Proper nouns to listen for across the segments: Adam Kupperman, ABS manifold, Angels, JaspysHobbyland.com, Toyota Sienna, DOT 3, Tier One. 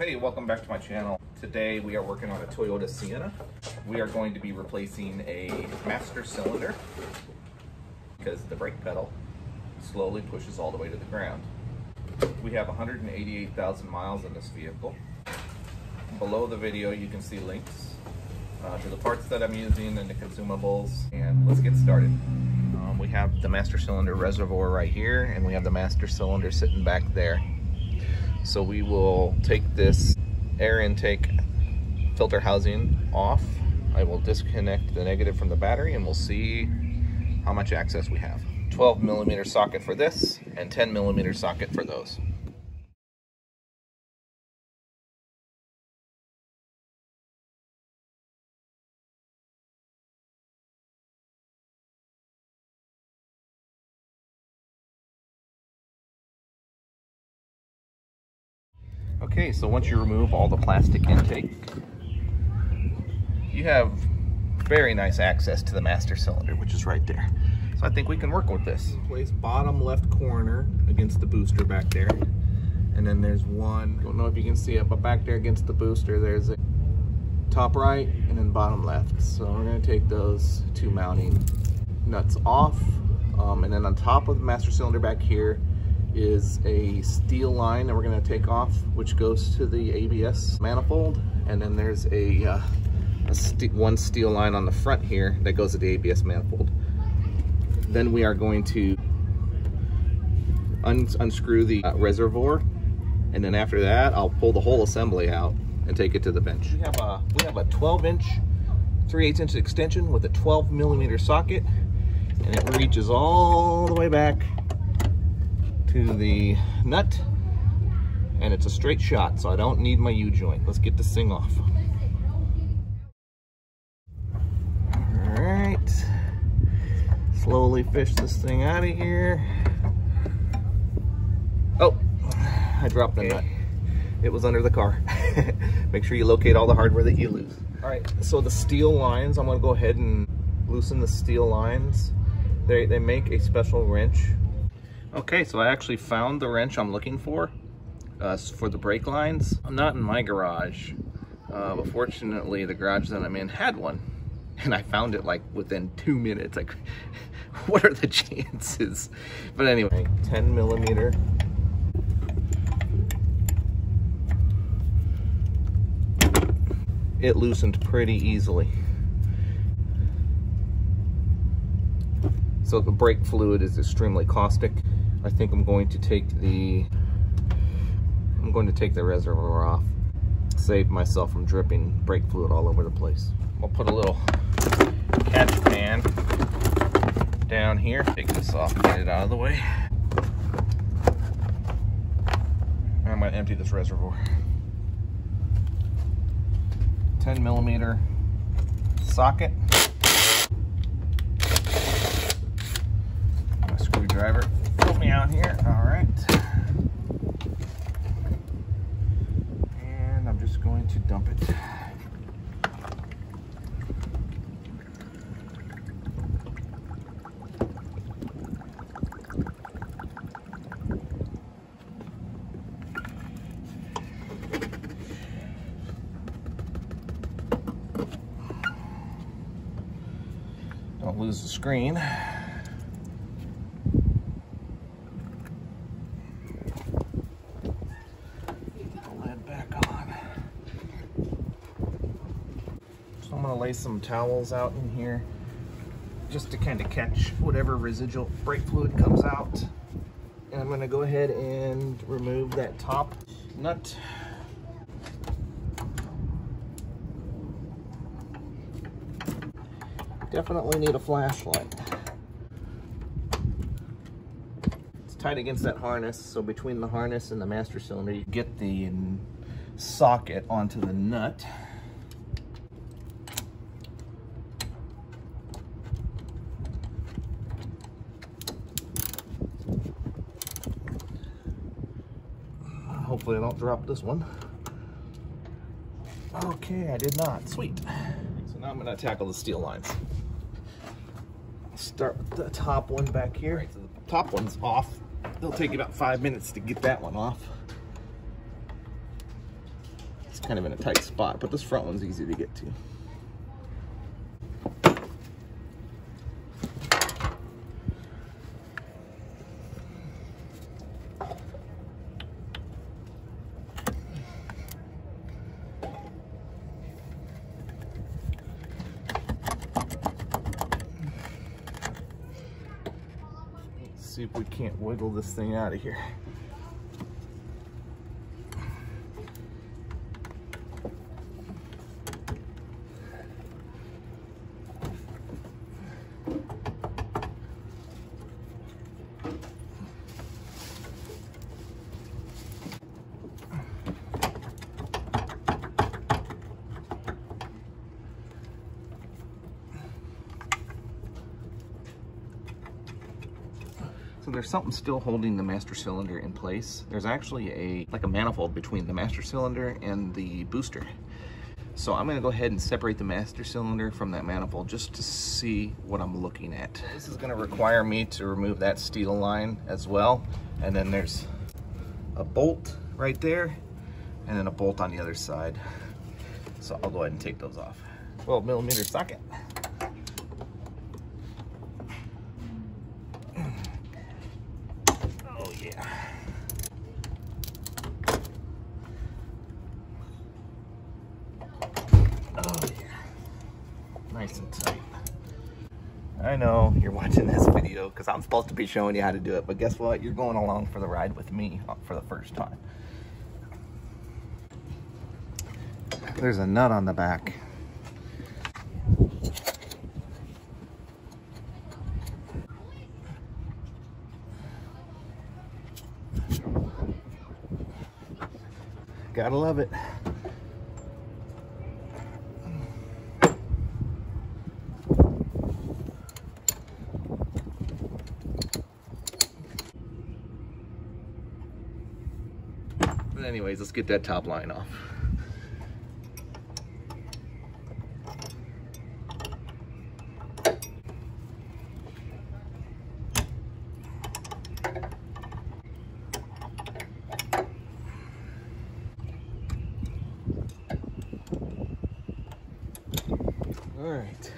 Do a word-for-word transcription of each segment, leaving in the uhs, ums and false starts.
Hey, welcome back to my channel. Today we are working on a Toyota Sienna. We are going to be replacing a master cylinder because the brake pedal slowly pushes all the way to the ground. We have one hundred eighty-eight thousand miles on this vehicle. Below the video you can see links uh, to the parts that I'm using and the consumables, and let's get started. Um, we have the master cylinder reservoir right here, and we have the master cylinder sitting back there. So we will take this air intake filter housing off. I will disconnect the negative from the battery and we'll see how much access we have. twelve millimeter socket for this and ten millimeter socket for those. Okay, so once you remove all the plastic intake, you have very nice access to the master cylinder, which is right there. So I think we can work with this. Place bottom left corner against the booster back there. And then there's one, I don't know if you can see it, but back there against the booster, there's a top right and then bottom left. So we're gonna take those two mounting nuts off. Um, and then on top of the master cylinder back here, is a steel line that we're going to take off, which goes to the A B S manifold, and then there's a, uh, a st one steel line on the front here that goes to the A B S manifold. Then we are going to un unscrew the uh, reservoir, and then after that I'll pull the whole assembly out and take it to the bench. We have a, we have a twelve inch, three eighths inch extension with a twelve millimeter socket, and it reaches all the way back to the nut, and it's a straight shot, so I don't need my U-joint. Let's get this thing off. All right, slowly fish this thing out of here. Oh, I dropped the nut. It was under the car. Make sure you locate all the hardware that you lose. All right, so the steel lines, I'm gonna go ahead and loosen the steel lines. They, they make a special wrench. Okay, so I actually found the wrench I'm looking for, uh, for the brake lines. I'm not in my garage, uh, but fortunately the garage that I'm in had one, and I found it like within two minutes. Like, what are the chances? But anyway, ten millimeter. It loosened pretty easily. So the brake fluid is extremely caustic. I think I'm going to take the I'm going to take the reservoir off, save myself from dripping brake fluid all over the place. I'll put a little catch pan down here, take this off, get it out of the way. I'm going to empty this reservoir. ten millimeter socket. My screwdriver. Me out here. All right, and I'm just going to dump it. Don't lose the screen. Some towels out in here just to kind of catch whatever residual brake fluid comes out, and I'm going to go ahead and remove that top nut. Definitely need a flashlight. It's tight against that harness, so between the harness and the master cylinder you get the socket onto the nut. Hopefully I don't drop this one. Okay, I did not. Sweet. So now I'm gonna tackle the steel lines. Start with the top one back here. Right, so the top one's off. It'll take you about five minutes to get that one off. it's kind of in a tight spot, but this front one's easy to get to. See if we can't wiggle this thing out of here. So there's something still holding the master cylinder in place. There's actually a like a manifold between the master cylinder and the booster. So I'm gonna go ahead and separate the master cylinder from that manifold just to see what I'm looking at. This is gonna require me to remove that steel line as well. And then there's a bolt right there and then a bolt on the other side. So I'll go ahead and take those off. twelve millimeter socket. Nice and tight. I know you're watching this video because I'm supposed to be showing you how to do it, but guess what? You're going along for the ride with me for the first time. There's a nut on the back. Gotta love it. But anyways, let's get that top line off. All right.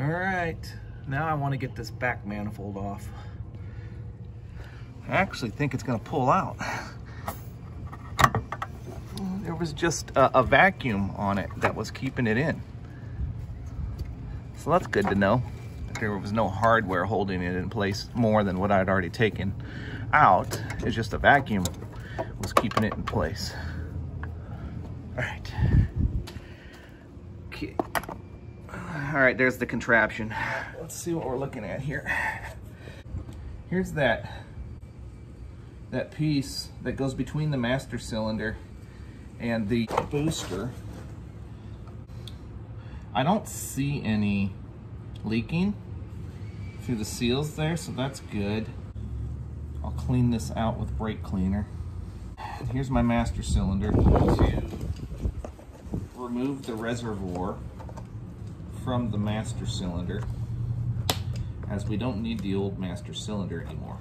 All right, now I want to get this back manifold off. I actually think it's going to pull out. There was just a, a vacuum on it that was keeping it in. So that's good to know. There was no hardware holding it in place more than what I'd already taken out. It's just a vacuum was keeping it in place. All right. Okay. All right, there's the contraption. Let's see what we're looking at here. Here's that, that piece that goes between the master cylinder and the booster. I don't see any leaking through the seals there, so that's good. I'll clean this out with brake cleaner. Here's my master cylinder to remove the reservoir from the master cylinder, as we don't need the old master cylinder anymore.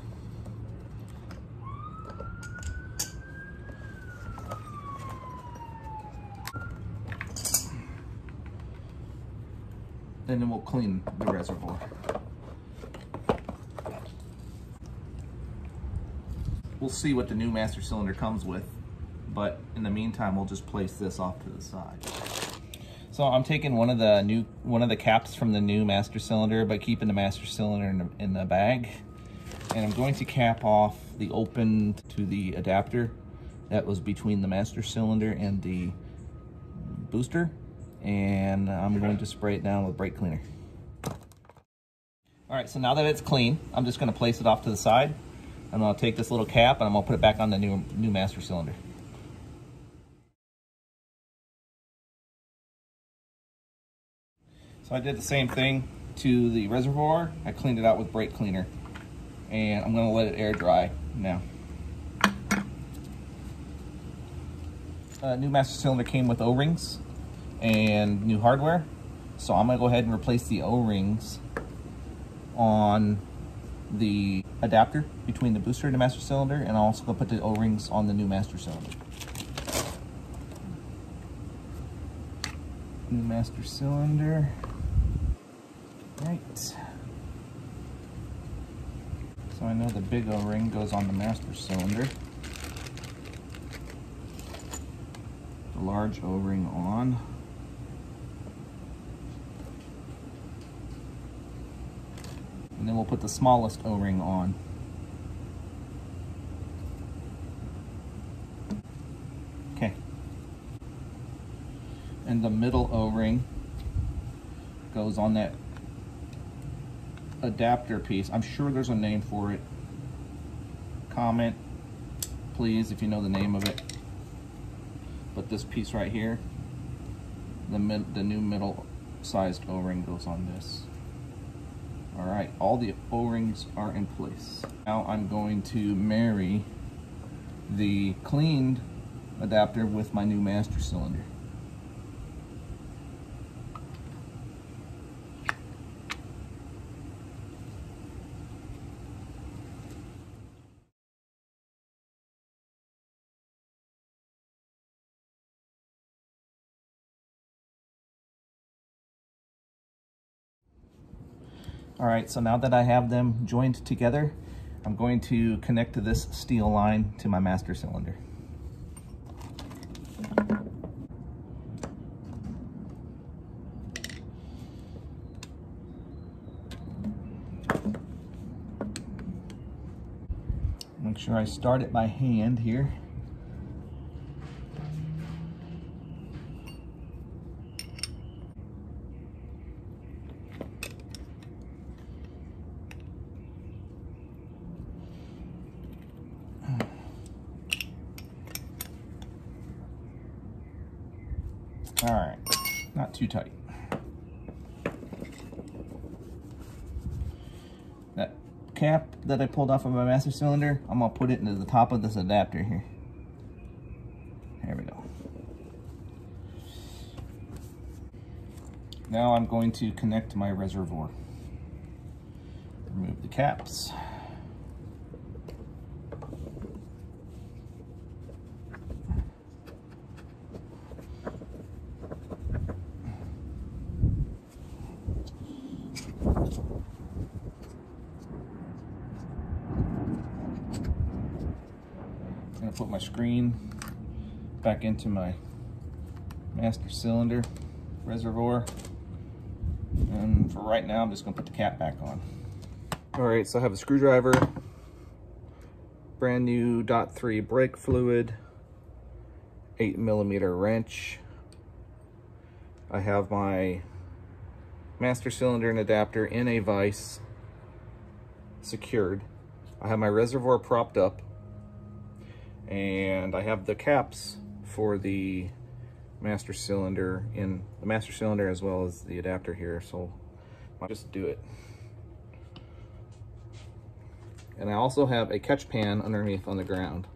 And then we'll clean the reservoir. We'll see what the new master cylinder comes with, but in the meantime, we'll just place this off to the side. So I'm taking one of the new one of the caps from the new master cylinder, but keeping the master cylinder in the, in the bag, and I'm going to cap off the open to the adapter that was between the master cylinder and the booster, and I'm going to spray it down with brake cleaner. All right, so now that it's clean, I'm just going to place it off to the side, and I'll take this little cap and I'm going to put it back on the new new master cylinder. So I did the same thing to the reservoir. I cleaned it out with brake cleaner, and I'm gonna let it air dry now. Uh, new master cylinder came with O-rings and new hardware. So I'm gonna go ahead and replace the O-rings on the adapter between the booster and the master cylinder, and I'm also gonna put the O-rings on the new master cylinder. New master cylinder. Right. So I know the big O-ring goes on the master cylinder. The large O-ring on. And then we'll put the smallest O-ring on. Okay. And the middle O-ring goes on that adapter piece. I'm sure there's a name for it. Comment, please, if you know the name of it. But this piece right here, the, mid, the new middle sized O-ring goes on this. All right, all the O-rings are in place. Now I'm going to marry the cleaned adapter with my new master cylinder. All right, so now that I have them joined together, I'm going to connect to this steel line to my master cylinder. Make sure I start it by hand here. All right, not too tight. That cap that I pulled off of my master cylinder, I'm gonna put it into the top of this adapter here. There we go. Now I'm going to connect my reservoir. Remove the caps. Put my screen back into my master cylinder reservoir, and for right now I'm just gonna put the cap back on. All right, so I have a screwdriver, brand new D O T three brake fluid, eight millimeter wrench. I have my master cylinder and adapter in a vise secured. I have my reservoir propped up, and I have the caps for the master cylinder in the master cylinder as well as the adapter here, so I'll just do it. And I also have a catch pan underneath on the ground.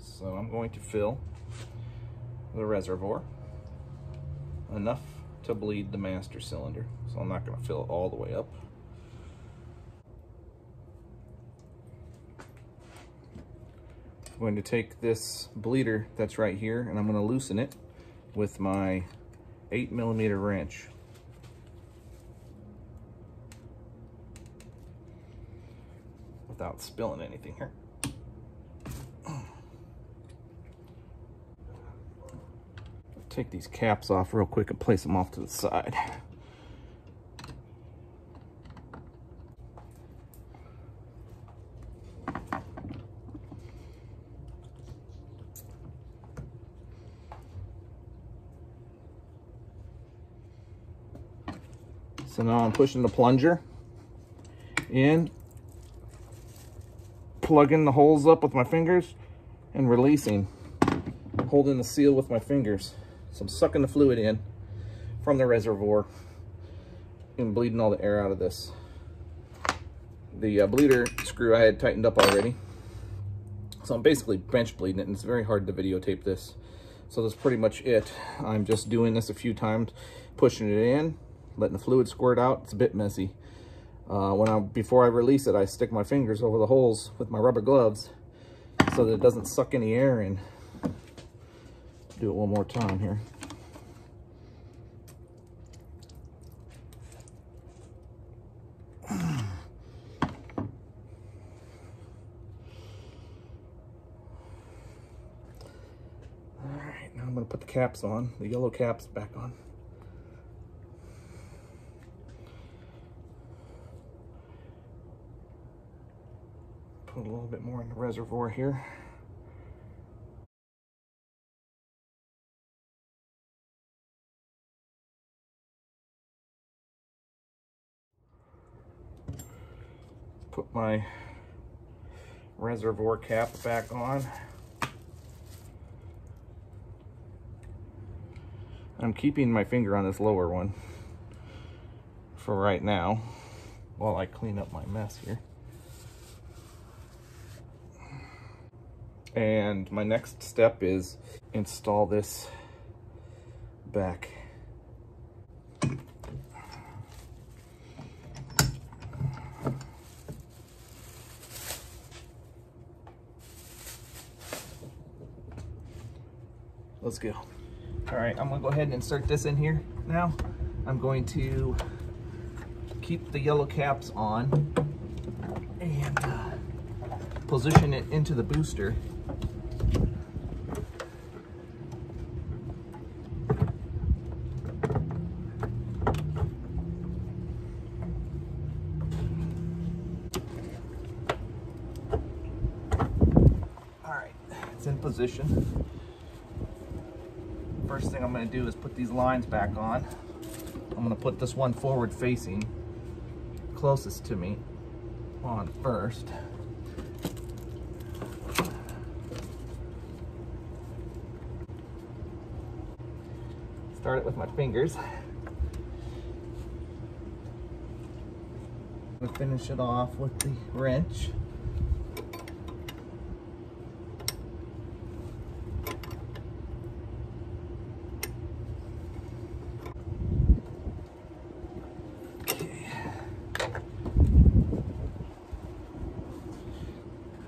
So I'm going to fill the reservoir enough to bleed the master cylinder. So I'm not gonna fill it all the way up. I'm going to take this bleeder that's right here, and I'm going to loosen it with my eight millimeter wrench. Without spilling anything here. Take these caps off real quick and place them off to the side. So now I'm pushing the plunger in, plugging the holes up with my fingers, and releasing, holding the seal with my fingers. So I'm sucking the fluid in from the reservoir and bleeding all the air out of this. The uh, bleeder screw I had tightened up already. So I'm basically bench bleeding it, and it's very hard to videotape this. So that's pretty much it. I'm just doing this a few times, pushing it in, letting the fluid squirt out. It's a bit messy. Uh, when I, before I release it, I stick my fingers over the holes with my rubber gloves so that it doesn't suck any air in. Do it one more time here. I'm gonna put the caps on, the yellow caps back on. Put a little bit more in the reservoir here. Put my reservoir cap back on. I'm keeping my finger on this lower one for right now while I clean up my mess here. And my next step is install this back. Let's go. All right, I'm gonna go ahead and insert this in here now. I'm going to keep the yellow caps on and uh, position it into the booster. All right, it's in position. First thing I'm going to do is put these lines back on. I'm going to put this one forward facing, closest to me, on first. Start it with my fingers. I'm going to finish it off with the wrench.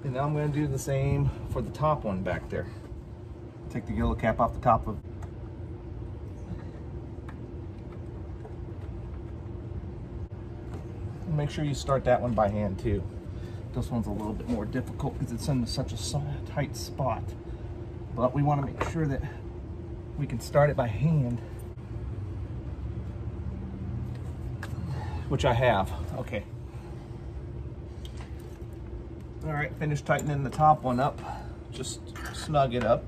And now I'm going to do the same for the top one back there. Take the yellow cap off the top of. Make sure you start that one by hand too. This one's a little bit more difficult because it's in such a tight spot. But we want to make sure that we can start it by hand. Which I have. Okay. All right, finish tightening the top one up. Just snug it up.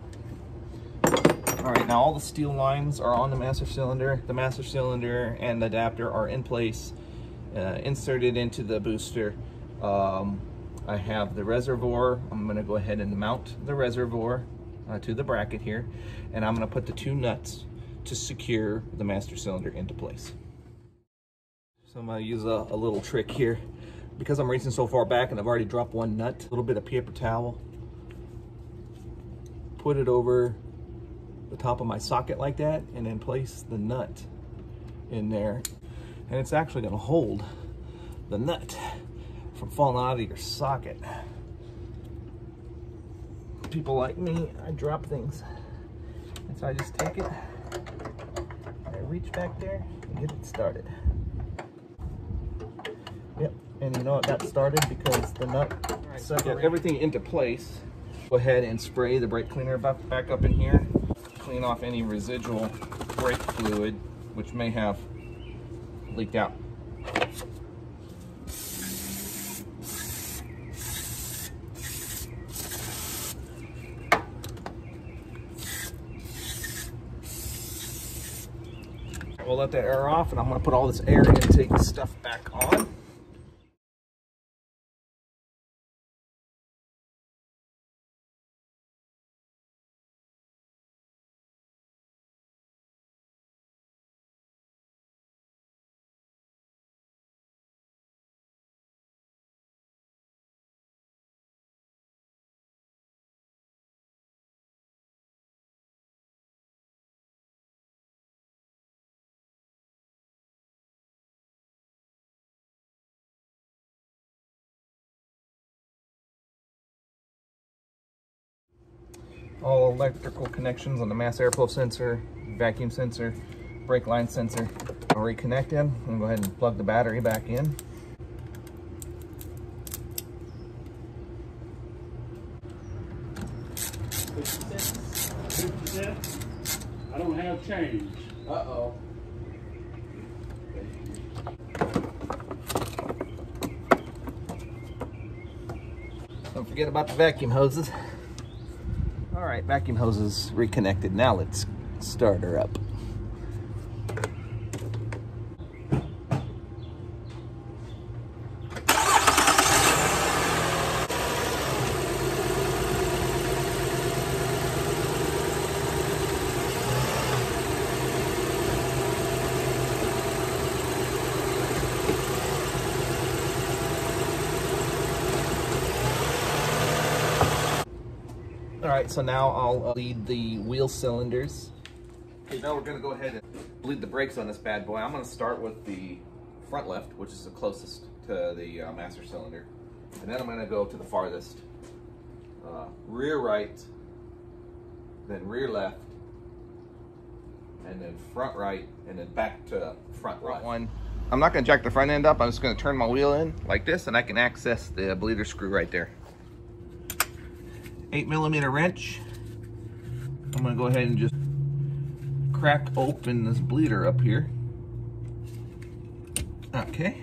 All right, now all the steel lines are on the master cylinder. The master cylinder and the adapter are in place, uh, inserted into the booster. Um, I have the reservoir. I'm gonna go ahead and mount the reservoir uh, to the bracket here. And I'm gonna put the two nuts to secure the master cylinder into place. So I'm gonna use a, a little trick here. Because I'm racing so far back and I've already dropped one nut, a little bit of paper towel, put it over the top of my socket like that, and then place the nut in there. And it's actually gonna hold the nut from falling out of your socket. People like me, I drop things. And so I just take it, I reach back there and get it started. Yep. And you know it got started because the nut right, set so everything into place. Go ahead and spray the brake cleaner back up in here. Clean off any residual brake fluid, which may have leaked out. We'll let that air off, and I'm gonna put all this air intake stuff back on. all electrical connections on the mass airflow sensor, vacuum sensor, brake line sensor are reconnected. I'm gonna go ahead and plug the battery back in. fifty cents. I don't have change. Uh-oh. Don't forget about the vacuum hoses. All right, vacuum hoses reconnected. Now let's start her up. All right, so now I'll bleed the wheel cylinders. Okay, now we're gonna go ahead and bleed the brakes on this bad boy. I'm gonna start with the front left, which is the closest to the uh, master cylinder. And then I'm gonna go to the farthest. Uh, rear right, then rear left, and then front right, and then back to front right. One. I'm not gonna jack the front end up. I'm just gonna turn my wheel in like this, and I can access the bleeder screw right there. Eight millimeter wrench. I'm gonna go ahead and just crack open this bleeder up here. Okay,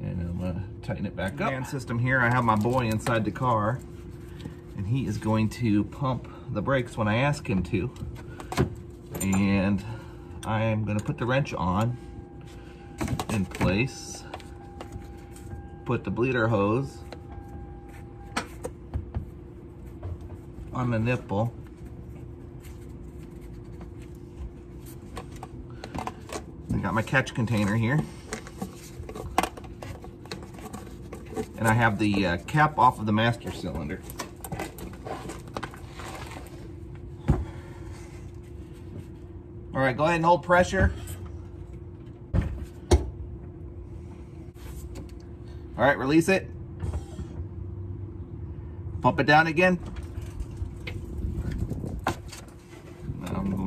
and I'm gonna tighten it back up. Fan system here, I have my boy inside the car and he is going to pump the brakes when I ask him to. And I am gonna put the wrench on in place, put the bleeder hose on the nipple, I got my catch container here, and I have the uh, cap off of the master cylinder. All right, go ahead and hold pressure. All right, release it. Pump it down again.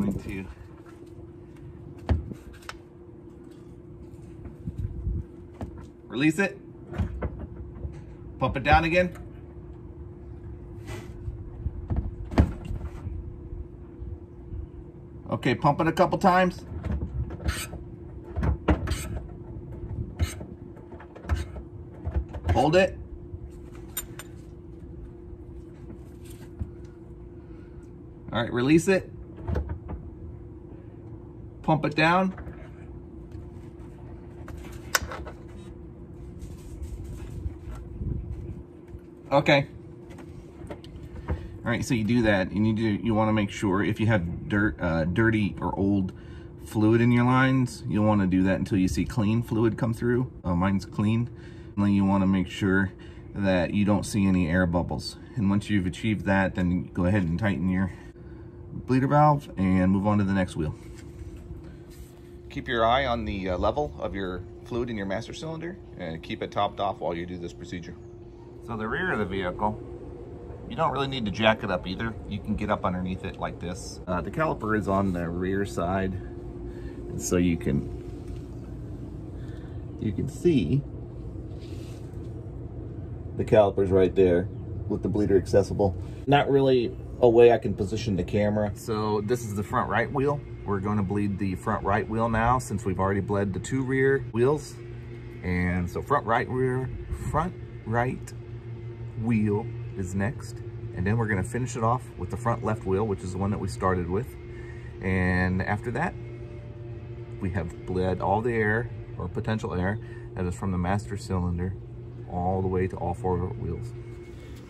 To release it, pump it down again. Okay, pump it a couple times. Hold it. All right, release it. Pump it down. Okay. All right, so you do that, and you do you want to make sure if you have dirt, uh, dirty or old fluid in your lines, you'll want to do that until you see clean fluid come through. Uh, mine's clean. And then you want to make sure that you don't see any air bubbles. And once you've achieved that, then go ahead and tighten your bleeder valve and move on to the next wheel. Keep your eye on the uh, level of your fluid in your master cylinder and keep it topped off while you do this procedure. So the rear of the vehicle, you don't really need to jack it up either. You can get up underneath it like this. Uh, the caliper is on the rear side, and so you can, you can see the caliper's right there with the bleeder accessible. Not really a way I can position the camera. So this is the front right wheel. We're going to bleed the front right wheel now since we've already bled the two rear wheels. And so front right rear, front right wheel is next. And then we're going to finish it off with the front left wheel, which is the one that we started with. And after that, we have bled all the air or potential air that is from the master cylinder all the way to all four wheels.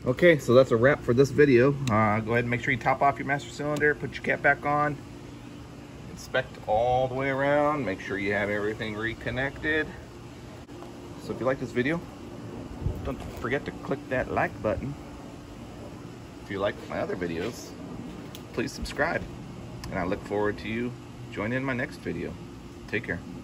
Okay, so that's a wrap for this video. Uh, go ahead and make sure you top off your master cylinder, put your cap back on. Inspect all the way around, make sure you have everything reconnected. So if you like this video, don't forget to click that like button. If you like my other videos, please subscribe. And I look forward to you joining in my next video. Take care.